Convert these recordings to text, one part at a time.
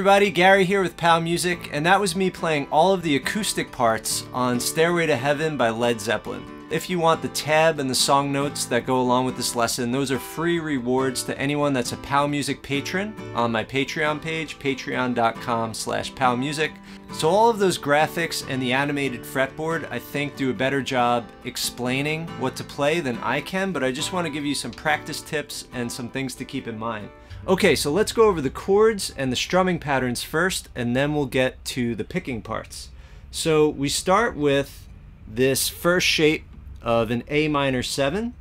everybody, Gary here with Pow Music, and that was me playing all of the acoustic parts on Stairway to Heaven by Led Zeppelin. If you want the tab and the song notes that go along with this lesson, those are free rewards to anyone that's a Pow Music patron on my Patreon page, patreon.com/PowMusic. So all of those graphics and the animated fretboard, I think, do a better job explaining what to play than I can, but I just want to give you some practice tips and some things to keep in mind. Okay, so let's go over the chords and the strumming patterns first, and then we'll get to the picking parts. So we start with this first shape of an A minor 7.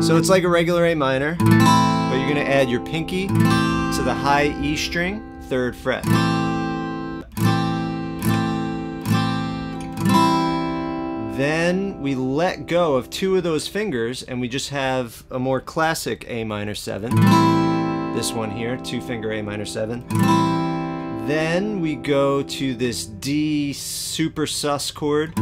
So it's like a regular A minor, but you're going to add your pinky to the high E string, 3rd fret. Then we let go of two of those fingers and we just have a more classic A minor 7. This one here, 2-finger A minor 7. Then we go to this D super sus chord.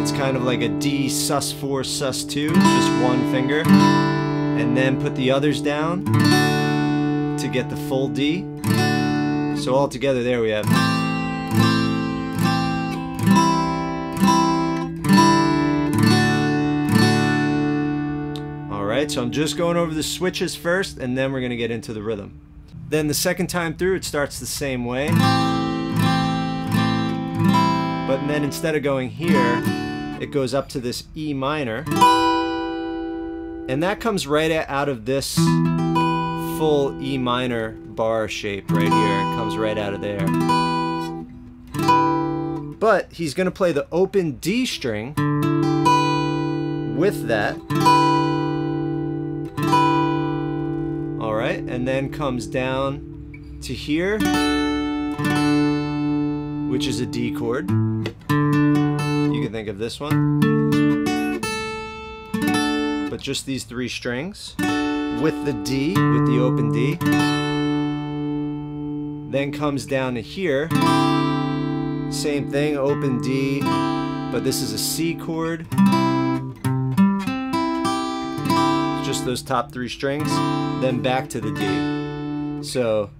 It's kind of like a D sus 4 sus 2, just one finger. And then put the others down to get the full D. So all together there we have. Alright, so I'm just going over the switches first and then we're going to get into the rhythm. Then the second time through it starts the same way. But then instead of going here, it goes up to this E minor. And that comes right out of this full E minor bar shape right here. It comes right out of there. But he's going to play the open D string with that. Alright, and then comes down to here, which is a D chord. You can think of this one. But just these three strings with the D, with the open D. Then comes down to here, same thing, open D, but this is a C chord, just those top three strings, then back to the D. So,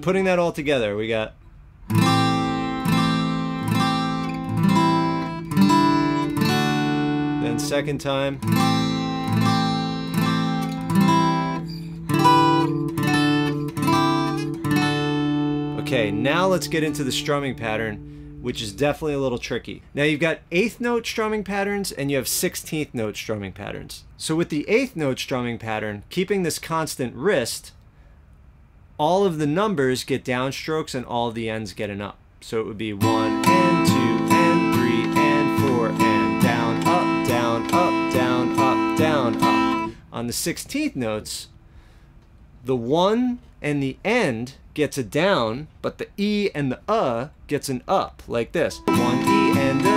putting that all together, we got second time, okay, now let's get into the strumming pattern, which is definitely a little tricky. Now you've got 8th note strumming patterns and you have 16th note strumming patterns. So with the 8th note strumming pattern, keeping this constant wrist, all of the numbers get downstrokes and all of the ends get an up. So it would be 1 and 2 and 3 and 4 and down, up, down, up, down, up, down, up. On the 16th notes, the 1 and the end gets a down, but the E and the gets an up, like this. 1 E and a 2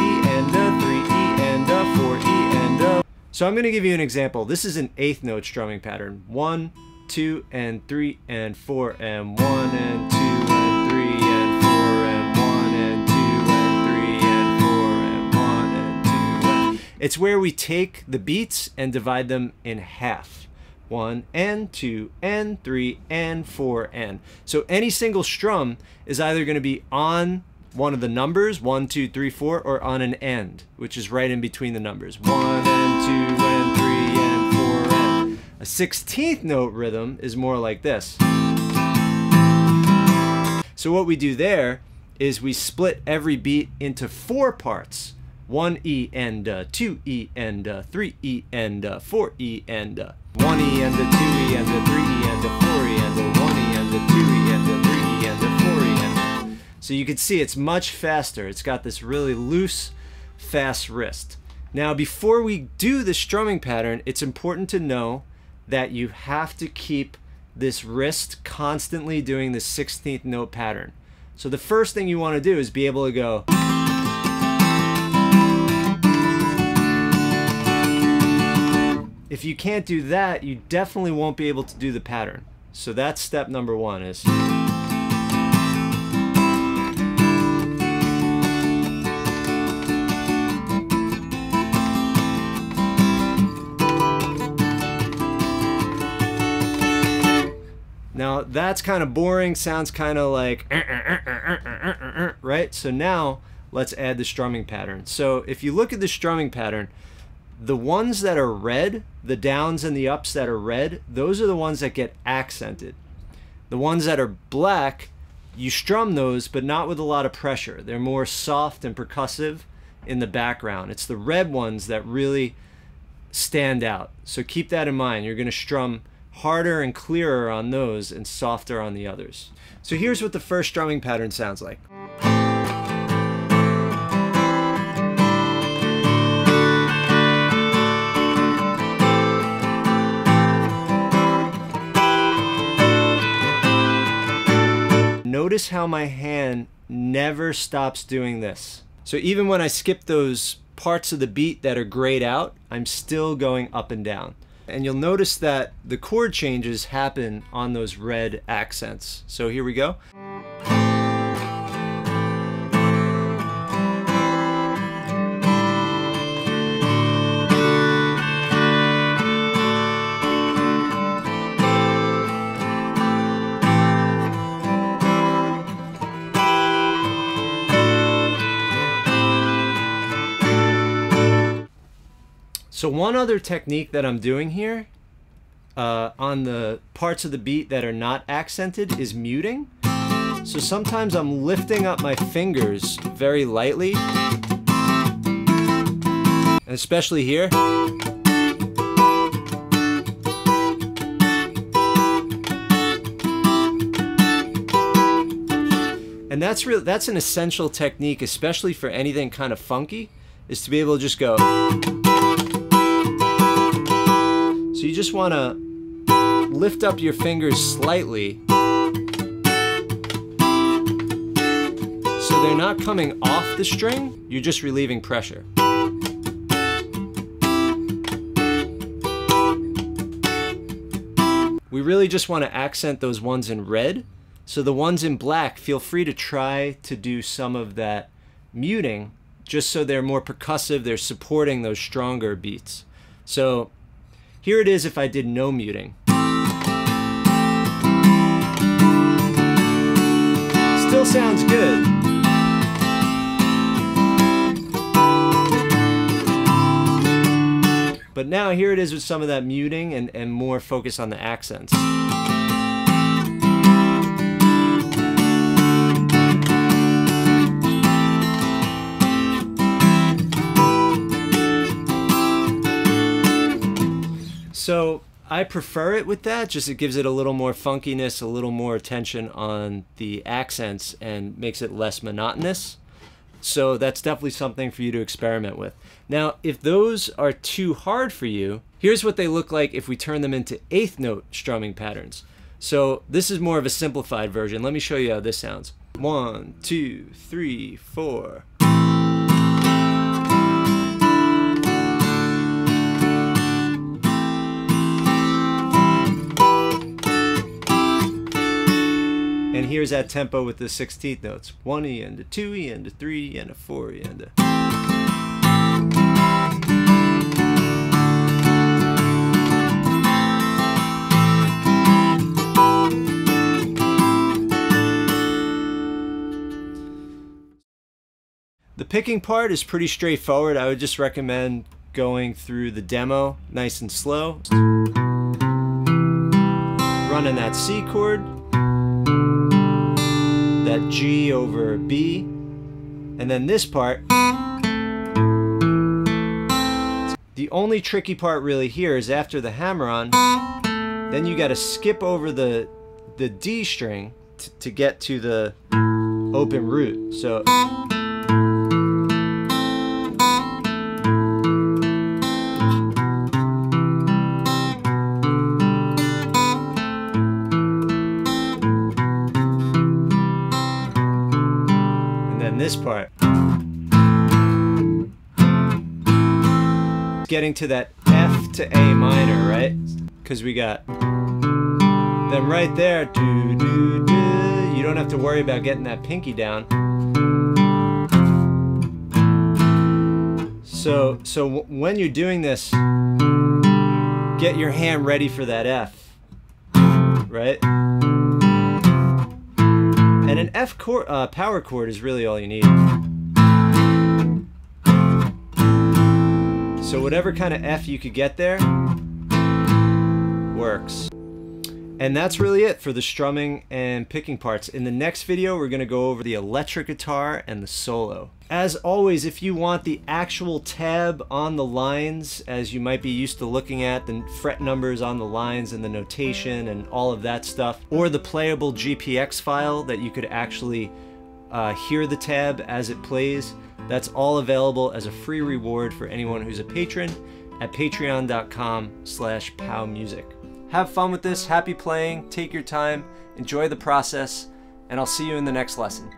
E and a 3 E and a 4 E and a. So I'm going to give you an example. This is an 8th note strumming pattern. 1, 2 and 3 and 4 and 1 and 2 and 3 and 4 and 1 and 2 and 3 and 4 and 1 and 2 and 3. It's where we take the beats and divide them in half. 1 and 2 and 3 and 4 and. So any single strum is either going to be on one of the numbers, 1, 2, 3, 4, or on an end, which is right in between the numbers. 1 and 2 and 3 and 4 and. A 16th note rhythm is more like this. So what we do there is we split every beat into 4 parts. 1 E and a 2 E and a 3 E and a 4 E and a. 1 E and a 2 E and a 3 E and a 4 E and a 1 E and a 2 E and a 3 E and a 4 E and a. So you can see it's much faster. It's got this really loose, fast wrist. Now before we do the strumming pattern, it's important to know that you have to keep this wrist constantly doing the 16th note pattern. So the first thing you want to do is be able to go. If you can't do that, you definitely won't be able to do the pattern. So that's step number one is. now that's kind of boring, sounds kind of like right? So now let's add the strumming pattern. So if you look at the strumming pattern, the ones that are red, the downs and the ups that are red, those are the ones that get accented. The ones that are black, you strum those, but not with a lot of pressure. They're more soft and percussive in the background. It's the red ones that really stand out. So keep that in mind. You're going to strum harder and clearer on those and softer on the others. So here's what the first strumming pattern sounds like. Notice how my hand never stops doing this. So even when I skip those parts of the beat that are grayed out, I'm still going up and down. And you'll notice that the chord changes happen on those red accents. So here we go. So one other technique that I'm doing here on the parts of the beat that are not accented is muting. So sometimes I'm lifting up my fingers very lightly, and especially here. And that's an essential technique, especially for anything kind of funky, is to be able to just go. So you just want to lift up your fingers slightly so they're not coming off the string, you're just relieving pressure. We really just want to accent those ones in red, so the ones in black, feel free to try to do some of that muting just so they're more percussive, they're supporting those stronger beats. So here it is if I did no muting. Still sounds good. But now here it is with some of that muting and more focus on the accents. So I prefer it with that, just it gives it a little more funkiness, a little more attention on the accents and makes it less monotonous. So that's definitely something for you to experiment with. Now, if those are too hard for you, here's what they look like if we turn them into eighth note strumming patterns. So this is more of a simplified version. Let me show you how this sounds. 1, 2, 3, 4. And here's that tempo with the 16th notes. 1E and a 2E and a 3E and a 4E and a. The picking part is pretty straightforward. I would just recommend going through the demo nice and slow. Running that C chord. That G over B, and then this part. The only tricky part really here is after the hammer-on, then you gotta skip over the D string to get to the open root. So this part, getting to that F to A minor, right? Because we got them right there. Do, do, do. You don't have to worry about getting that pinky down. So when you're doing this, get your hand ready for that F, right? And an F chord, power chord is really all you need. So whatever kind of F you could get there works. And that's really it for the strumming and picking parts. In the next video, we're gonna go over the electric guitar and the solo. As always, if you want the actual tab on the lines, as you might be used to looking at, the fret numbers on the lines and the notation and all of that stuff, or the playable GPX file that you could actually hear the tab as it plays, that's all available as a free reward for anyone who's a patron at patreon.com/powmusic. Have fun with this, happy playing, take your time, enjoy the process, and I'll see you in the next lesson.